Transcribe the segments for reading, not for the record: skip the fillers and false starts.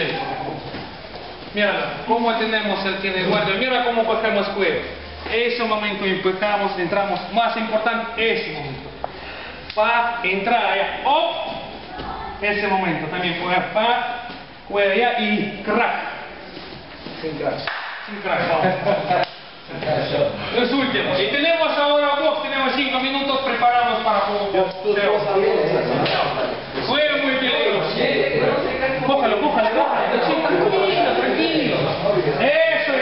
Esto. Mírala, cómo tenemos el tiene guardia. Mira cómo cogemos cuero. Ese momento empujamos, entramos. Más importante, ese momento. Pa, entra allá. Op. Ese momento también. Pa, cuero allá y crack. Sin crack. Sin crack. Es último. Y tenemos ahora box, tenemos 5 minutos preparados para jugar. Fue muy peligroso. Cójalo, cójalo. Tranquilo, tranquilo. Eso es.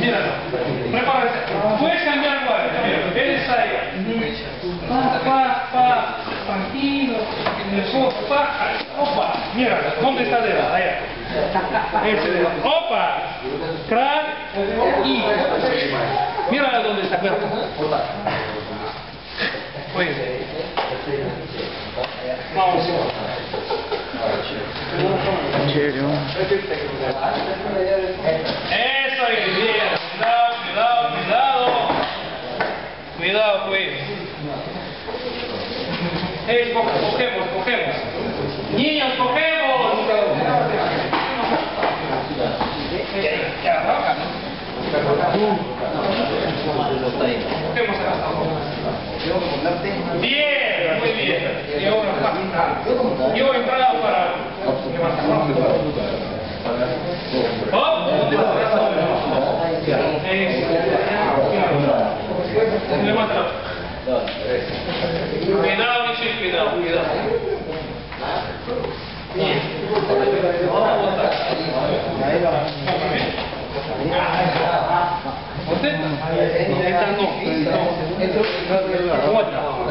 Míralo. Prepárate. Puedes cambiar guardia. Vienes ahí. Pa, pa, pa. Partido. Opa. Opa. Míralo. ¿Dónde está el dedo? Allá. Ese dedo. Opa. Crack. Y mira dónde está cuerpo. Oye, vamos. Eso es bien. Cuidado, cuidado, cuidado. Cuidado, pues. Cogemos, cogemos. Niños, cogemos. Bien, muy bien. Y ahora pasa. Yo he entrado para. Levanta. Cuidado, Michel, cuidado, cuidado. Bien.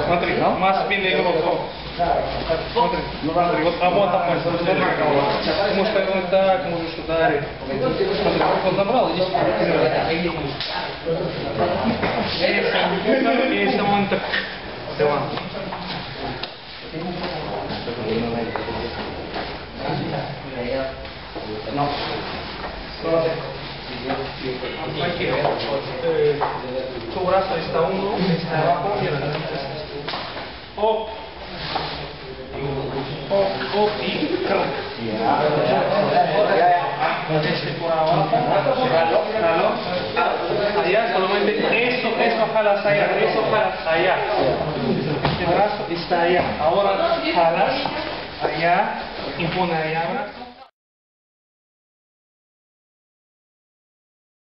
Смотри, масса пильный игрок. Смотри, вот работа моя, смотри, может поймать так, можешь ударить. Смотри, он забрал, иди сюда. И сам он так. Давай. Tu brazo está uno, está abajo, mira. Op, op, op y crack. Este por abajo, jalo, allá solamente eso, eso jalas allá, eso jalas allá. Este brazo está allá, ahora jalas allá, impone allá.